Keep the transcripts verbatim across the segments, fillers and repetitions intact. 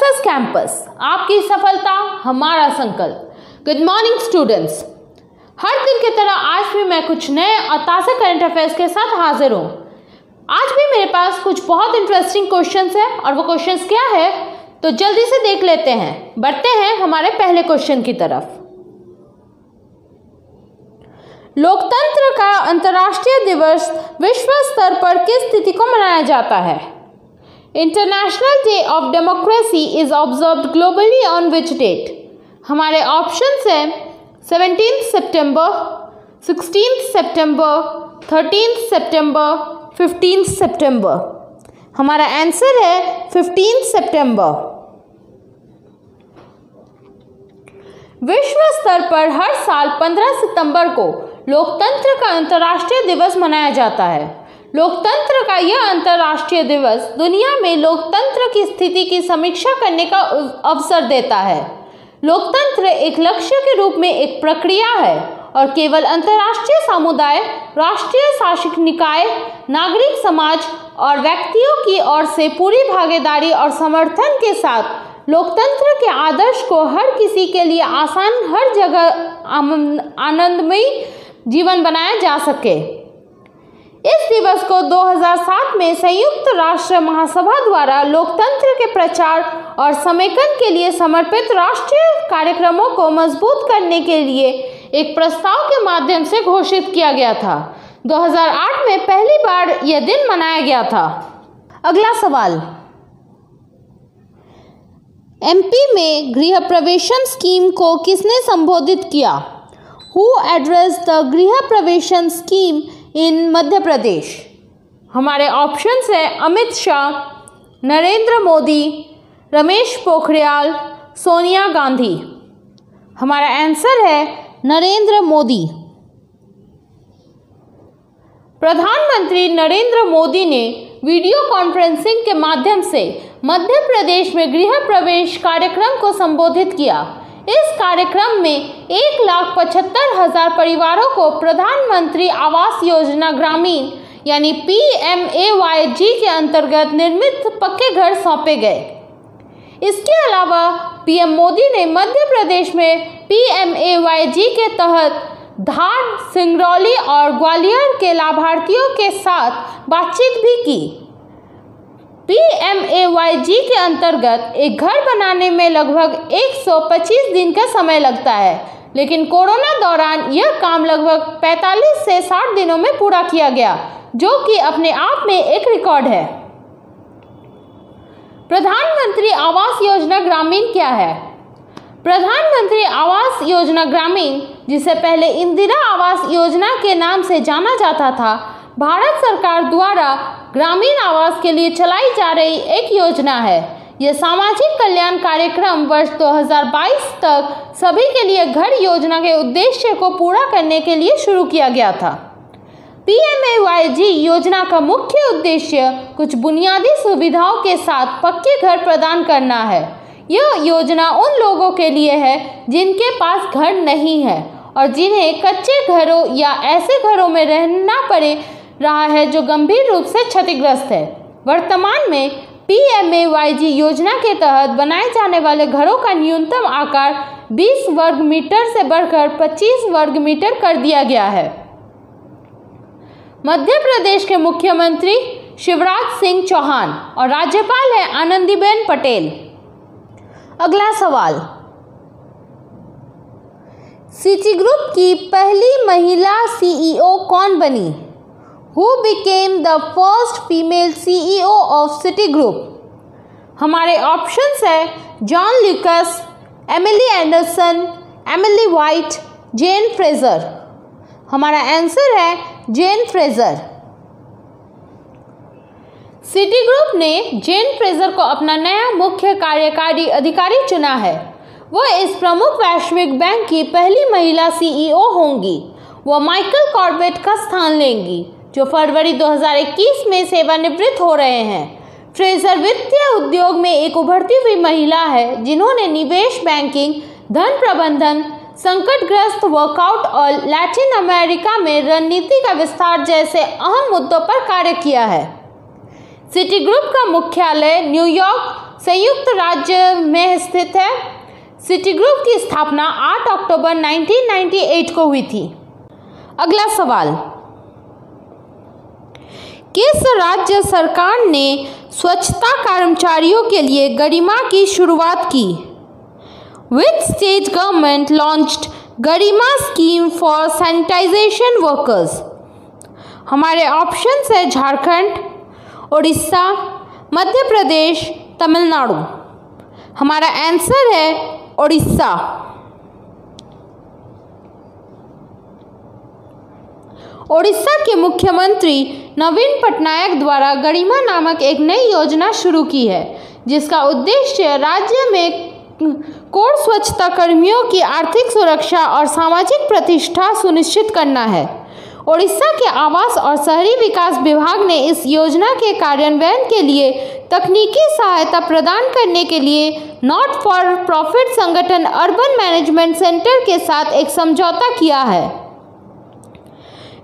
Success campus, आपकी सफलता हमारा संकल्प। गुड मॉर्निंग स्टूडेंट्स, हर दिन की तरह आज भी मैं कुछ नए और ताज़ा करंट अफेयर्स के साथ हाजिर हूँ। आज भी मेरे पास कुछ बहुत इंटरेस्टिंग क्वेश्चंस हैं और वो क्वेश्चंस क्या है तो जल्दी से देख लेते हैं। बढ़ते हैं हमारे पहले क्वेश्चन की तरफ। लोकतंत्र का अंतर्राष्ट्रीय दिवस विश्व स्तर पर किस तिथि को मनाया जाता है? International day of democracy is observed globally on which date? हमारे ऑप्शंस हैं सेवनटीन सितंबर, सिक्सटीन सितंबर, थर्टीन सितंबर, फिफ्टीन सितंबर। हमारा आंसर है फिफ्टीन सितंबर। विश्व स्तर पर हर साल पंद्रह सितंबर को लोकतंत्र का अंतर्राष्ट्रीय दिवस मनाया जाता है। लोकतंत्र का यह अंतर्राष्ट्रीय दिवस दुनिया में लोकतंत्र की स्थिति की समीक्षा करने का अवसर देता है। लोकतंत्र एक लक्ष्य के रूप में एक प्रक्रिया है और केवल अंतर्राष्ट्रीय समुदाय, राष्ट्रीय शासक निकाय, नागरिक समाज और व्यक्तियों की ओर से पूरी भागीदारी और समर्थन के साथ लोकतंत्र के आदर्श को हर किसी के लिए आसान, हर जगह आनंदमयी जीवन बनाया जा सके। इस दिवस को दो हज़ार सात में संयुक्त राष्ट्र महासभा द्वारा लोकतंत्र के प्रचार और समेकन के लिए समर्पित राष्ट्रीय कार्यक्रमों को मजबूत करने के लिए एक प्रस्ताव के माध्यम से घोषित किया गया था। दो हज़ार आठ में पहली बार यह दिन मनाया गया था। अगला सवाल, एमपी में गृह प्रवेशन स्कीम को किसने संबोधित किया? हु एड्रेस्ड द गृह प्रवेशन स्कीम इन मध्य प्रदेश? हमारे ऑप्शंस हैं अमित शाह, नरेंद्र मोदी, रमेश पोखरियाल, सोनिया गांधी। हमारा आंसर है नरेंद्र मोदी। प्रधानमंत्री नरेंद्र मोदी ने वीडियो कॉन्फ्रेंसिंग के माध्यम से मध्य प्रदेश में गृह प्रवेश कार्यक्रम को संबोधित किया। इस कार्यक्रम में एक लाख पचहत्तर हजार परिवारों को प्रधानमंत्री आवास योजना ग्रामीण यानी P M A Y G के अंतर्गत निर्मित पक्के घर सौंपे गए। इसके अलावा पीएम मोदी ने मध्य प्रदेश में P M A Y G के तहत धार, सिंगरौली और ग्वालियर के लाभार्थियों के साथ बातचीत भी की। P M A Y G के अंतर्गत एक घर बनाने में लगभग एक सौ पच्चीस दिन का समय लगता है, लेकिन कोरोना दौरान यह काम लगभग पैंतालीस से साठ दिनों में पूरा किया गया, जो कि अपने आप में एक रिकॉर्ड है। प्रधानमंत्री आवास योजना ग्रामीण क्या है? प्रधानमंत्री आवास योजना ग्रामीण, जिसे पहले इंदिरा आवास योजना के नाम से जाना जाता था, भारत सरकार द्वारा ग्रामीण आवास के लिए चलाई जा रही एक योजना है। यह सामाजिक कल्याण कार्यक्रम वर्ष दो हज़ार बाईस तक सभी के लिए घर योजना के उद्देश्य को पूरा करने के लिए शुरू किया गया था। P M A Y G योजना का मुख्य उद्देश्य कुछ बुनियादी सुविधाओं के साथ पक्के घर प्रदान करना है। यह योजना उन लोगों के लिए है जिनके पास घर नहीं है और जिन्हें कच्चे घरों या ऐसे घरों में रहना पड़े रहा है जो गंभीर रूप से क्षतिग्रस्त है। वर्तमान में P M A Y G योजना के तहत बनाए जाने वाले घरों का न्यूनतम आकार बीस वर्ग मीटर से बढ़कर पच्चीस वर्ग मीटर कर दिया गया है। मध्य प्रदेश के मुख्यमंत्री शिवराज सिंह चौहान और राज्यपाल है आनंदीबेन पटेल। अगला सवाल, सिटीग्रुप की पहली महिला सीईओ कौन बनी? Who became the first female C E O of Citigroup? हमारे ऑप्शंस हैं John Lucas, Emily Anderson, Emily White, Jane Fraser. हमारा आंसर है जेन फ्रेजर। सिटीग्रुप ने जेन फ्रेजर को अपना नया मुख्य कार्यकारी अधिकारी चुना है। वह इस प्रमुख वैश्विक बैंक की पहली महिला सीईओ होंगी। वह माइकल कॉर्बेट का स्थान लेंगी, जो फरवरी दो हज़ार इक्कीस में सेवानिवृत्त हो रहे हैं। फ्रेजर वित्तीय उद्योग में एक उभरती हुई महिला है, जिन्होंने निवेश बैंकिंग, धन प्रबंधन, संकटग्रस्त वर्कआउट और लैटिन अमेरिका में रणनीति का विस्तार जैसे अहम मुद्दों पर कार्य किया है। सिटीग्रुप का मुख्यालय न्यूयॉर्क, संयुक्त राज्य में स्थित है। सिटीग्रुप की स्थापना आठ अक्टूबर उन्नीस सौ अट्ठानवे को हुई थी। अगला सवाल, किस राज्य सरकार ने स्वच्छता कर्मचारियों के लिए गरिमा की शुरुआत की? Which state government launched Garima scheme for sanitization workers? हमारे ऑप्शंस है झारखंड, उड़ीसा, मध्य प्रदेश, तमिलनाडु। हमारा आंसर है उड़ीसा। ओडिशा के मुख्यमंत्री नवीन पटनायक द्वारा गरिमा नामक एक नई योजना शुरू की है, जिसका उद्देश्य राज्य में कोर स्वच्छता कर्मियों की आर्थिक सुरक्षा और सामाजिक प्रतिष्ठा सुनिश्चित करना है। ओडिशा के आवास और शहरी विकास विभाग ने इस योजना के कार्यान्वयन के लिए तकनीकी सहायता प्रदान करने के लिए नॉट फॉर प्रॉफिट संगठन अर्बन मैनेजमेंट सेंटर के साथ एक समझौता किया है।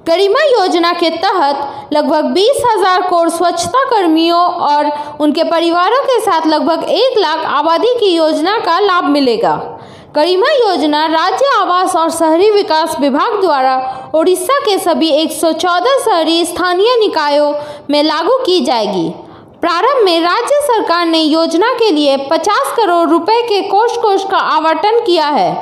गरिमा योजना के तहत लगभग बीस हजार कोर स्वच्छता कर्मियों और उनके परिवारों के साथ लगभग एक लाख आबादी की योजना का लाभ मिलेगा। गरिमा योजना राज्य आवास और शहरी विकास विभाग द्वारा ओडिशा के सभी एक सौ चौदह शहरी स्थानीय निकायों में लागू की जाएगी। प्रारंभ में राज्य सरकार ने योजना के लिए पचास करोड़ रुपए के कोष कोष का आवंटन किया है।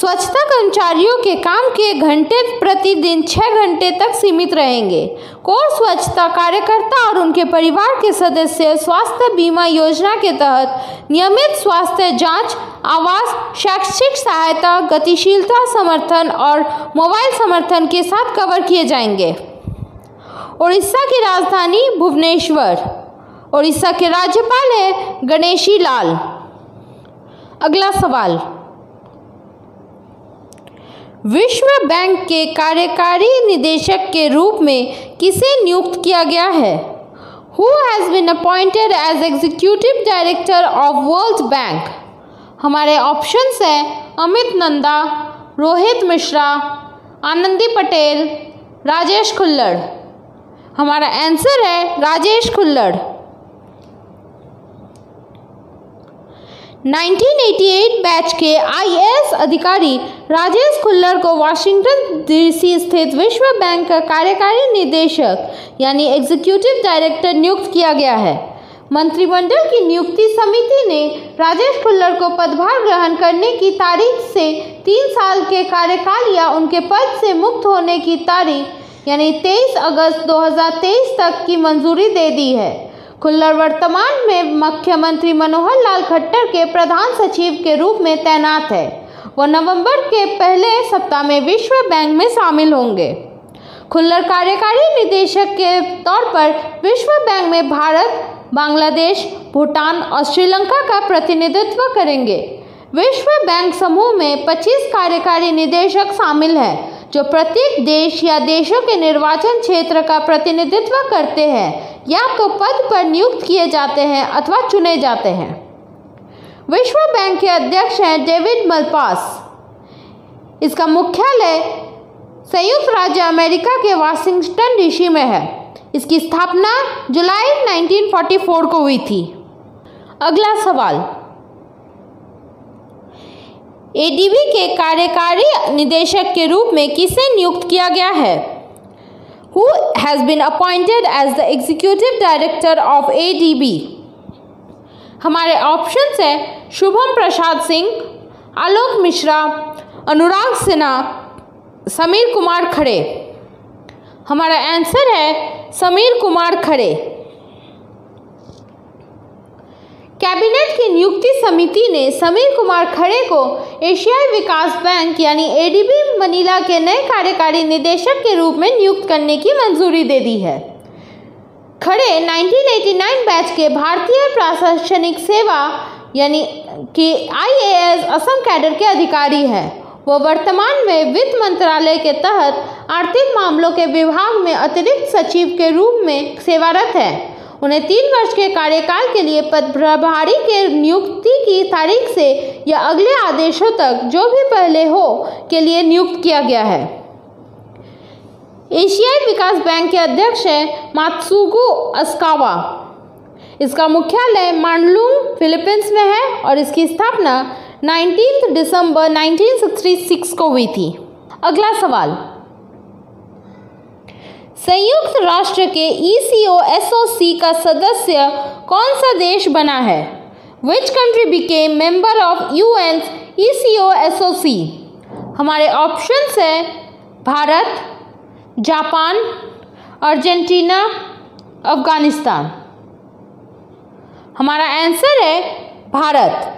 स्वच्छता कर्मचारियों के काम के घंटे प्रतिदिन छः घंटे तक सीमित रहेंगे। कोर स्वच्छता कार्यकर्ता और उनके परिवार के सदस्य स्वास्थ्य बीमा योजना के तहत नियमित स्वास्थ्य जांच, आवास, शैक्षिक सहायता, गतिशीलता समर्थन और मोबाइल समर्थन के साथ कवर किए जाएंगे। उड़ीसा की राजधानी भुवनेश्वर। उड़ीसा के राज्यपाल है गणेशी लाल। अगला सवाल, विश्व बैंक के कार्यकारी निदेशक के रूप में किसे नियुक्त किया गया है? Who has been appointed as executive director of World Bank? हमारे ऑप्शंस हैं अमित नंदा, रोहित मिश्रा, आनंदी पटेल, राजेश खुल्लड़। हमारा आंसर है राजेश खुल्लड़। उन्नीस सौ अट्ठासी बैच के आई ए एस अधिकारी राजेश खुल्लड़ को वाशिंगटन डीसी स्थित विश्व बैंक का कार्यकारी निदेशक यानी एग्जीक्यूटिव डायरेक्टर नियुक्त किया गया है। मंत्रिमंडल की नियुक्ति समिति ने राजेश खुल्लड़ को पदभार ग्रहण करने की तारीख से तीन साल के कार्यकाल या उनके पद से मुक्त होने की तारीख यानी तेईस अगस्त दो हज़ार तेईस तक की मंजूरी दे दी है। खुल्लड़ वर्तमान में मुख्यमंत्री मनोहर लाल खट्टर के प्रधान सचिव के रूप में तैनात है। वह नवंबर के पहले सप्ताह में विश्व बैंक में शामिल होंगे। खुल्लड़ कार्यकारी निदेशक के तौर पर विश्व बैंक में भारत, बांग्लादेश, भूटान और श्रीलंका का प्रतिनिधित्व करेंगे। विश्व बैंक समूह में पच्चीस कार्यकारी निदेशक शामिल हैं, जो प्रत्येक देश या देशों के निर्वाचन क्षेत्र का प्रतिनिधित्व करते हैं या तो पद पर नियुक्त किए जाते हैं अथवा चुने जाते हैं। विश्व बैंक के अध्यक्ष हैं डेविड मलपास। इसका मुख्यालय संयुक्त राज्य अमेरिका के वाशिंगटन डीसी में है। इसकी स्थापना जुलाई उन्नीस सौ चौवालीस को हुई थी। अगला सवाल, ए डी बी के कार्यकारी निदेशक के रूप में किसे नियुक्त किया गया है? Who has been appointed as the executive director of A D B? हमारे ऑप्शंस हैं शुभम प्रसाद सिंह, आलोक मिश्रा, अनुराग सिन्हा, समीर कुमार खरे। हमारा आंसर है समीर कुमार खरे। कैबिनेट की नियुक्ति समिति ने समीर कुमार खरे को एशियाई विकास बैंक यानी ए डी बी मनीला के नए कार्यकारी निदेशक के रूप में नियुक्त करने की मंजूरी दे दी है। खरे उन्नीस सौ नवासी बैच के भारतीय प्रशासनिक सेवा यानी कि I A S Assam cadre के अधिकारी हैं। वो वर्तमान में वित्त मंत्रालय के तहत आर्थिक मामलों के विभाग में अतिरिक्त सचिव के रूप में सेवारत हैं। उन्हें तीन वर्ष के कार्यकाल के लिए पद प्रभारी के नियुक्ति की तारीख से या अगले आदेशों तक जो भी पहले हो के लिए नियुक्त किया गया है। एशियाई विकास बैंक के अध्यक्ष हैं मात्सुगु अस्कावा। इसका मुख्यालय मांडलुंग फिलीपींस में है और इसकी स्थापना उन्नीस दिसंबर उन्नीस सौ छियासठ को हुई थी। अगला सवाल, संयुक्त राष्ट्र के ई सी ओ एस ओ सी का सदस्य कौन सा देश बना है? Which country became member of U N's E C O S O C? हमारे ऑप्शंस हैं भारत, जापान, अर्जेंटीना, अफगानिस्तान। हमारा आंसर है भारत।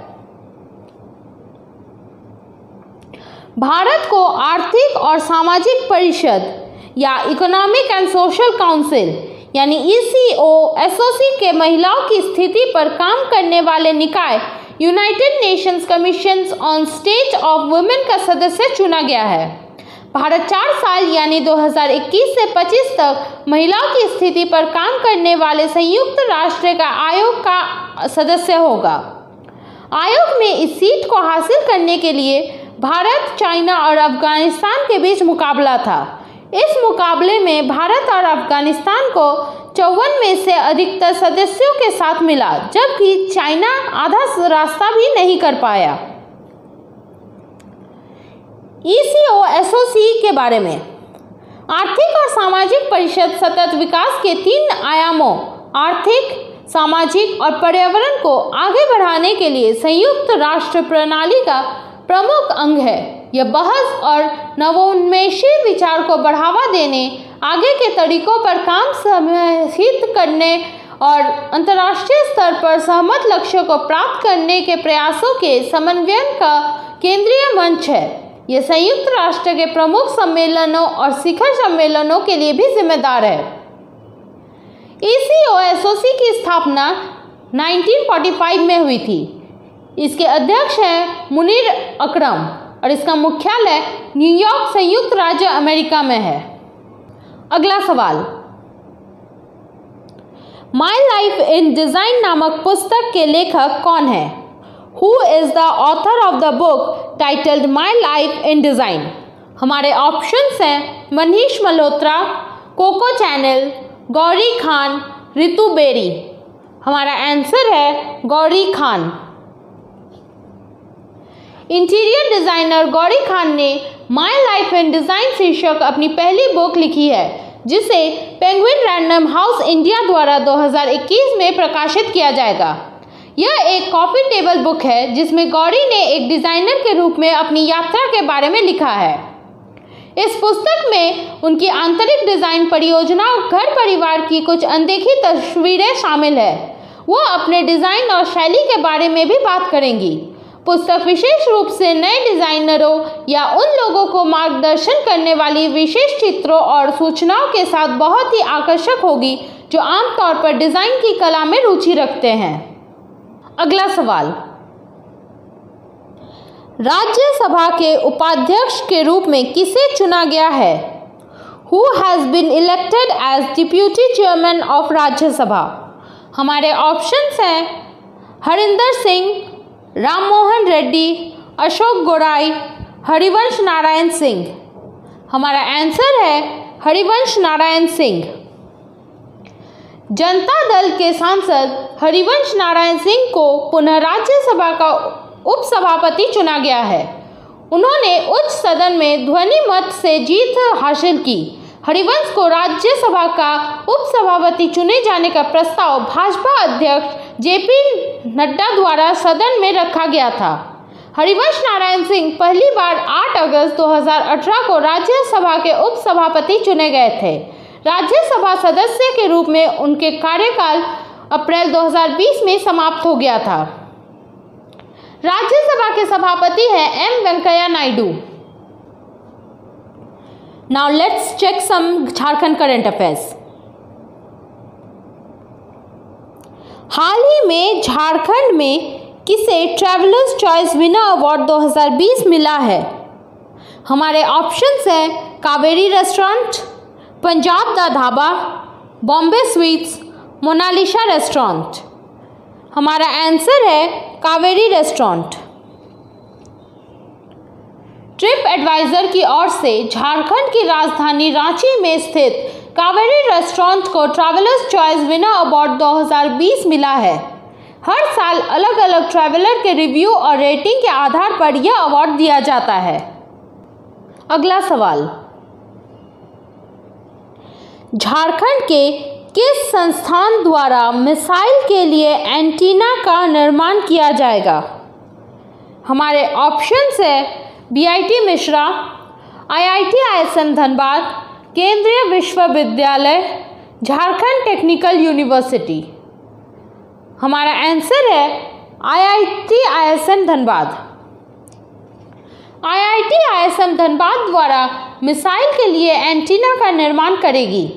भारत को आर्थिक और सामाजिक परिषद या इकोनॉमिक एंड सोशल काउंसिल यानी ई सी ओ एस ओ सी के महिलाओं की स्थिति पर काम करने वाले निकाय United Nations commission on state of women का सदस्य चुना गया है। भारत चार साल यानी दो हज़ार इक्कीस से पच्चीस तक महिलाओं की स्थिति पर काम करने वाले संयुक्त राष्ट्र का आयोग का सदस्य होगा। आयोग में इस सीट को हासिल करने के लिए भारत, चाइना और अफगानिस्तान के बीच मुकाबला था। इस मुकाबले में भारत और अफगानिस्तान को चौवन में से अधिकतर सदस्यों के साथ मिला, जबकि चाइना आधा रास्ता भी नहीं कर पाया। ई सी ओ एस ओ सी के बारे में, आर्थिक और सामाजिक परिषद सतत विकास के तीन आयामों आर्थिक, सामाजिक और पर्यावरण को आगे बढ़ाने के लिए संयुक्त राष्ट्र प्रणाली का प्रमुख अंग है। यह बहस और नवोन्मेषी विचार को बढ़ावा देने, आगे के तरीकों पर काम समाहित करने और अंतर्राष्ट्रीय स्तर पर सहमत लक्ष्यों को प्राप्त करने के प्रयासों के समन्वयन का केंद्रीय मंच है। यह संयुक्त राष्ट्र के प्रमुख सम्मेलनों और शिखर सम्मेलनों के लिए भी जिम्मेदार है। ई सी ओ एस ओ सी की स्थापना उन्नीस सौ पैंतालीस में हुई थी। इसके अध्यक्ष हैं मुनीर अकरम और इसका मुख्यालय न्यूयॉर्क, संयुक्त राज्य अमेरिका में है। अगला सवाल, माई लाइफ इन डिजाइन नामक पुस्तक के लेखक कौन है? Who is the author of the book titled my life in design? हमारे ऑप्शंस हैं मनीष मल्होत्रा, कोको चैनल, गौरी खान, रितु बेरी। हमारा आंसर है गौरी खान। इंटीरियर डिज़ाइनर गौरी खान ने माई लाइफ इन डिज़ाइन शीर्षक अपनी पहली बुक लिखी है, जिसे पेंगुइन रैंडम हाउस इंडिया द्वारा दो हज़ार इक्कीस में प्रकाशित किया जाएगा। यह एक कॉफी टेबल बुक है जिसमें गौरी ने एक डिज़ाइनर के रूप में अपनी यात्रा के बारे में लिखा है। इस पुस्तक में उनकी आंतरिक डिज़ाइन परियोजना और घर परिवार की कुछ अनदेखी तस्वीरें शामिल है। वह अपने डिज़ाइन और शैली के बारे में भी बात करेंगी। पुस्तक विशेष रूप से नए डिजाइनरों या उन लोगों को मार्गदर्शन करने वाली विशेष चित्रों और सूचनाओं के साथ बहुत ही आकर्षक होगी, जो आमतौर पर डिजाइन की कला में रुचि रखते हैं। अगला सवाल, राज्यसभा के उपाध्यक्ष के रूप में किसे चुना गया है? Who has been elected as deputy chairman of Rajya Sabha? हमारे ऑप्शंस हैं हरिंदर सिंह, राम मोहन रेड्डी, अशोक गोराई, हरिवंश नारायण सिंह। हमारा आंसर है हरिवंश नारायण सिंह। जनता दल के सांसद हरिवंश नारायण सिंह को पुनः राज्यसभा का उपसभापति चुना गया है। उन्होंने उच्च सदन में ध्वनि मत से जीत हासिल की। हरिवंश को राज्यसभा का उपसभापति चुने जाने का प्रस्ताव भाजपा अध्यक्ष जे पी नड्डा द्वारा सदन में रखा गया था। हरिवंश नारायण सिंह पहली बार आठ अगस्त दो हज़ार अठारह को राज्यसभा के उपसभापति चुने गए थे। राज्यसभा सदस्य के रूप में उनके कार्यकाल अप्रैल दो हज़ार बीस में समाप्त हो गया था। राज्यसभा के सभापति हैं M Venkaiah Naidu. Now let's check some Jharkhand current affairs. हाल ही में झारखंड में किसे ट्रैवलर्स चॉइस विनर अवार्ड दो हज़ार बीस मिला है? हमारे ऑप्शंस हैं कावेरी रेस्टोरेंट, पंजाब दा dhaba, Bombay sweets, Mona Lisa restaurant. हमारा आंसर है कावेरी रेस्टोरेंट। ट्रिप एडवाइज़र की ओर से झारखंड की राजधानी रांची में स्थित कावेरी रेस्टोरेंट को ट्रैवलर्स चॉइस विनर अवार्ड दो हज़ार बीस मिला है। हर साल अलग अलग ट्रैवलर के रिव्यू और रेटिंग के आधार पर यह अवार्ड दिया जाता है। अगला सवाल, झारखंड के किस संस्थान द्वारा मिसाइल के लिए एंटीना का निर्माण किया जाएगा? हमारे ऑप्शंस है BIT Mesra, IIT ISM Dhanbad, केंद्रीय विश्वविद्यालय, झारखंड टेक्निकल यूनिवर्सिटी। हमारा आंसर है IIT ISM Dhanbad. IIT ISM Dhanbad द्वारा मिसाइल के लिए एंटीना का निर्माण करेगी।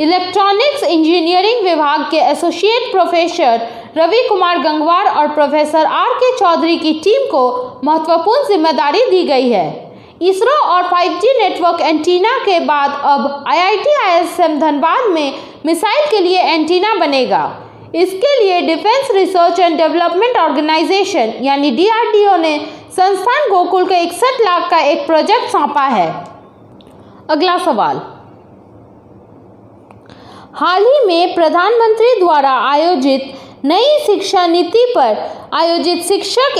इलेक्ट्रॉनिक्स इंजीनियरिंग विभाग के एसोसिएट प्रोफेसर रवि कुमार गंगवार और प्रोफेसर आर के चौधरी की टीम को महत्वपूर्ण जिम्मेदारी दी गई है। इसरो और फाइव जी नेटवर्क एंटीना के बाद अब आईआईटी आईएसएम धनबाद में मिसाइल के लिए एंटीना बनेगा। इसके लिए defence research and development organisation यानी डीआरडीओ ने संस्थान गोकुल को इकसठ लाख का एक प्रोजेक्ट सौंपा है। अगला सवाल, हाल ही में प्रधानमंत्री द्वारा आयोजित नई शिक्षा नीति पर आयोजित शिक्षक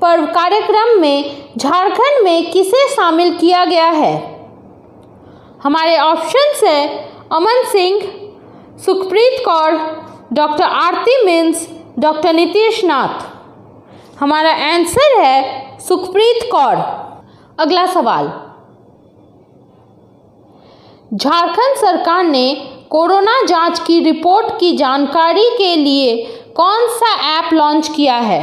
पर्व कार्यक्रम में झारखंड में किसे शामिल किया गया है? हमारे ऑप्शंस है अमन सिंह, सुखप्रीत कौर, डॉक्टर आरती मीन्स, डॉक्टर नीतीश नाथ। हमारा आंसर है सुखप्रीत कौर। अगला सवाल, झारखंड सरकार ने कोरोना जांच की रिपोर्ट की जानकारी के लिए कौन सा ऐप लॉन्च किया है?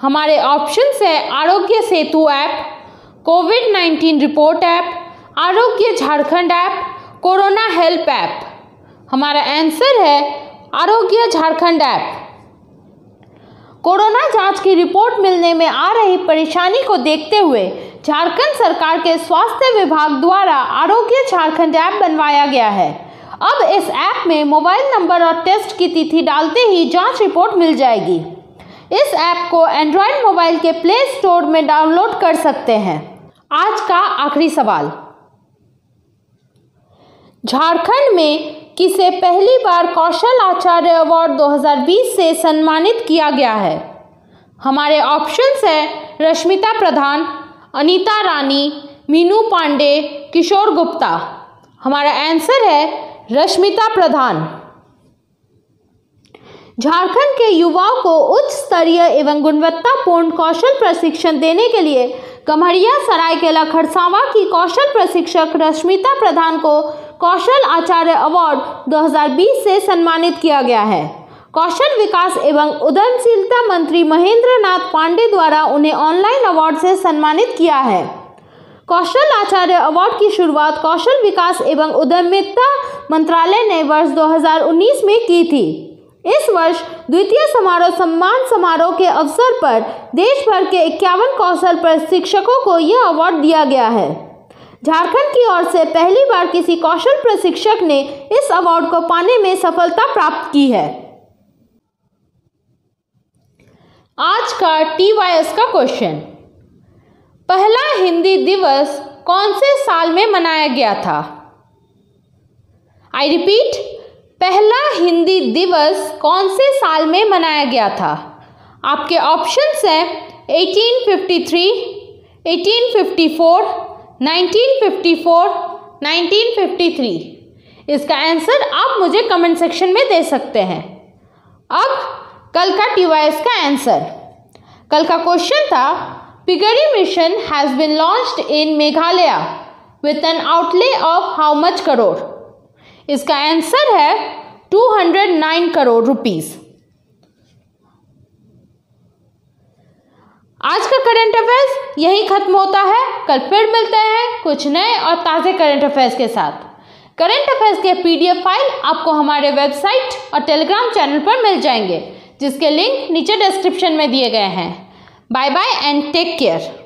हमारे ऑप्शंस है Aarogya Setu app, COVID nineteen report app, Aarogya Jharkhand app, corona help app. हमारा आंसर है आरोग्य झारखंड ऐप। कोरोना जांच की रिपोर्ट मिलने में आ रही परेशानी को देखते हुए झारखंड सरकार के स्वास्थ्य विभाग द्वारा आरोग्य झारखंड ऐप बनवाया गया है। अब इस ऐप में मोबाइल नंबर और टेस्ट की तिथि डालते ही जांच रिपोर्ट मिल जाएगी। इस ऐप को एंड्रॉयड मोबाइल के प्ले स्टोर में डाउनलोड कर सकते हैं। आज का आखिरी सवाल, झारखंड में किसे पहली बार कौशल आचार्य अवार्ड दो हज़ार बीस से सम्मानित किया गया है? हमारे ऑप्शंस हैं रश्मिता प्रधान, अनीता रानी, मीनू पांडे, किशोर गुप्ता। हमारा आंसर है रश्मिता प्रधान। झारखंड के युवाओं को उच्च स्तरीय एवं गुणवत्तापूर्ण कौशल प्रशिक्षण देने के लिए कमरिया सरायकेला खरसावां की कौशल प्रशिक्षक रश्मिता प्रधान को कौशल आचार्य अवार्ड दो हज़ार बीस से सम्मानित किया गया है। कौशल विकास एवं उद्यमशीलता मंत्री महेंद्र नाथ पांडे द्वारा उन्हें ऑनलाइन अवार्ड से सम्मानित किया है। कौशल आचार्य अवार्ड की शुरुआत कौशल विकास एवं उद्यमिता मंत्रालय ने वर्ष दो हज़ार उन्नीस में की थी। इस वर्ष द्वितीय समारोह सम्मान समारोह के अवसर पर देश भर के इक्यावन कौशल प्रशिक्षकों को यह अवार्ड दिया गया है। झारखंड की ओर से पहली बार किसी कौशल प्रशिक्षक ने इस अवार्ड को पाने में सफलता प्राप्त की है। आज का टीवाईएस का क्वेश्चन, पहला हिंदी दिवस कौन से साल में मनाया गया था? आई रिपीट, पहला हिंदी दिवस कौन से साल में मनाया गया था? आपके ऑप्शंस हैं अठारह सौ तिरेपन, अठारह सौ चौवन, उन्नीस सौ चौवन, उन्नीस सौ तिरेपन। इसका आंसर आप मुझे कमेंट सेक्शन में दे सकते हैं। अब कल का टीवाईएस का आंसर। कल का क्वेश्चन था, piggery mission has been launched in Meghalaya with an outlay of how much crore? इसका आंसर है दो सौ नौ करोड़ रुपीस। आज का करंट अफेयर्स यही खत्म होता है। कल फिर मिलते हैं कुछ नए और ताज़े करंट अफेयर्स के साथ। करंट अफेयर्स के पीडीएफ फाइल आपको हमारे वेबसाइट और टेलीग्राम चैनल पर मिल जाएंगे, जिसके लिंक नीचे डिस्क्रिप्शन में दिए गए हैं। Bye bye and take care.